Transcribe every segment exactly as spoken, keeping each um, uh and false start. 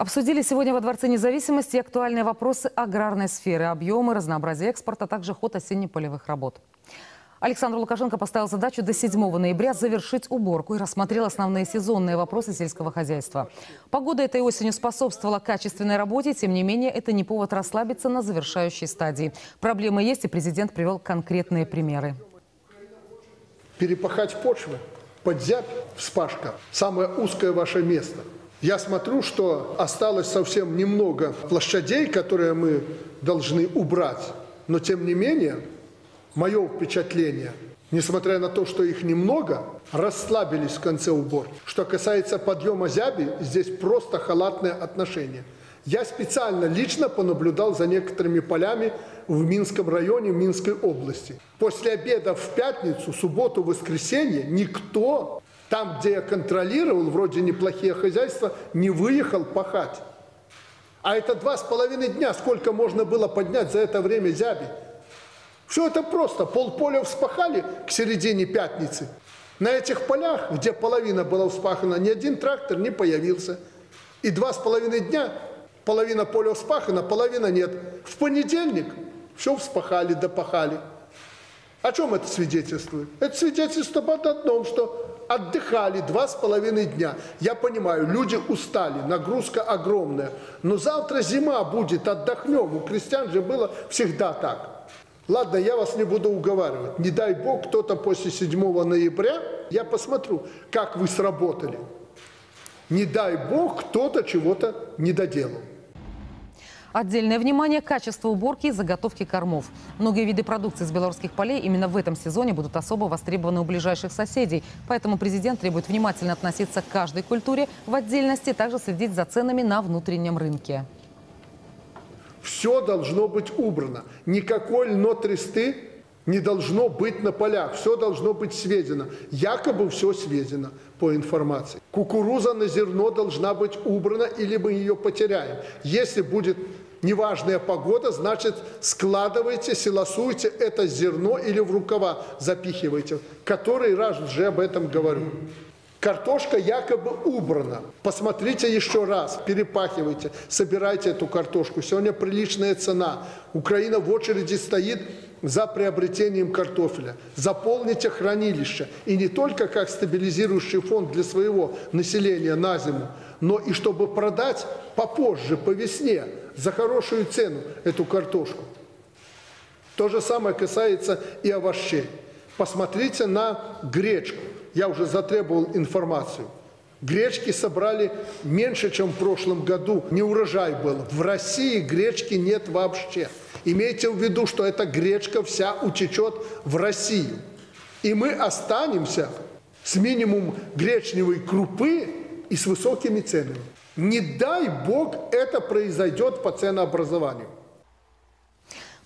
Обсудили сегодня во Дворце независимости актуальные вопросы аграрной сферы, объемы, разнообразие экспорта, а также ход осенне-полевых работ. Александр Лукашенко поставил задачу до седьмого ноября завершить уборку и рассмотрел основные сезонные вопросы сельского хозяйства. Погода этой осенью способствовала качественной работе, тем не менее, это не повод расслабиться на завершающей стадии. Проблемы есть, и президент привел конкретные примеры. Перепахать почвы, подзябь, вспашка – самое узкое ваше место. Я смотрю, что осталось совсем немного площадей, которые мы должны убрать, но тем не менее… Мое впечатление, несмотря на то, что их немного, расслабились в конце уборки. Что касается подъема зяби, здесь просто халатное отношение. Я специально лично понаблюдал за некоторыми полями в Минском районе Минской области. После обеда в пятницу, субботу, воскресенье никто там, где я контролировал, вроде неплохие хозяйства, не выехал пахать. А это два с половиной дня, сколько можно было поднять за это время зяби. Все это просто. Полполя вспахали к середине пятницы. На этих полях, где половина была вспахана, ни один трактор не появился. И два с половиной дня половина поля вспахана, половина нет. В понедельник все вспахали, допахали. О чем это свидетельствует? Это свидетельствует об одном, что отдыхали два с половиной дня. Я понимаю, люди устали, нагрузка огромная. Но завтра зима будет, отдохнем. У крестьян же было всегда так. Ладно, я вас не буду уговаривать. Не дай бог, кто-то после седьмого ноября, я посмотрю, как вы сработали. Не дай бог, кто-то чего-то не доделал. Отдельное внимание – качество уборки и заготовки кормов. Многие виды продукции с белорусских полей именно в этом сезоне будут особо востребованы у ближайших соседей. Поэтому президент требует внимательно относиться к каждой культуре в отдельности, также следить за ценами на внутреннем рынке. Все должно быть убрано. Никакой льнотресты не должно быть на полях. Все должно быть сведено. Якобы все сведено по информации. Кукуруза на зерно должна быть убрана, или мы ее потеряем. Если будет неважная погода, значит, складывайте, силосуйте это зерно или в рукава запихивайте. Который раз уже об этом говорю. Картошка якобы убрана. Посмотрите еще раз, перепахивайте, собирайте эту картошку. Сегодня приличная цена. Украина в очереди стоит за приобретением картофеля. Заполните хранилище. И не только как стабилизирующий фонд для своего населения на зиму, но и чтобы продать попозже, по весне, за хорошую цену эту картошку. То же самое касается и овощей. Посмотрите на гречку. Я уже затребовал информацию. Гречки собрали меньше, чем в прошлом году. Не урожай был. В России гречки нет вообще. Имейте в виду, что эта гречка вся утечет в Россию. И мы останемся с минимум гречневой крупы и с высокими ценами. Не дай бог это произойдет по ценообразованию.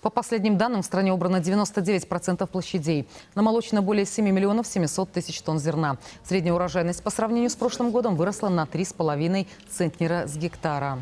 По последним данным, в стране убрано девяносто девять процентов площадей. Намолочено более семи миллионов семисот тысяч тонн зерна. Средняя урожайность по сравнению с прошлым годом выросла на три с половиной центнера с гектара.